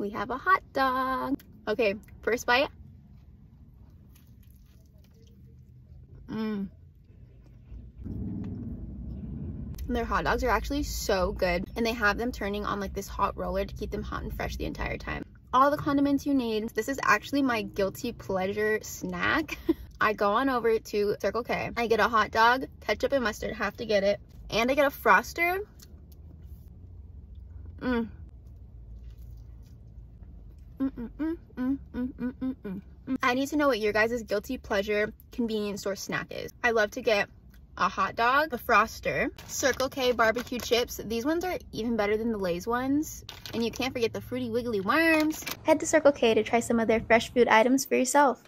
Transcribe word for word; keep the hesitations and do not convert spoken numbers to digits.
we have a hot dog. Okay, first bite. Mmm. Their hot dogs are actually so good, and they have them turning on like this hot roller to keep them hot and fresh the entire time. All the condiments you need. This is actually my guilty pleasure snack. I go on over to Circle K. I get a hot dog, ketchup and mustard, have to get it. And I get a Froster. Mm. Mm -mm -mm -mm -mm -mm -mm -mm -mm. I need to know what your guys' guilty pleasure convenience store snack is. I love to get a hot dog, a Froster, Circle K barbecue chips. These ones are even better than the Lay's ones. And you can't forget the fruity wiggly worms. Head to Circle K to try some of their fresh food items for yourself.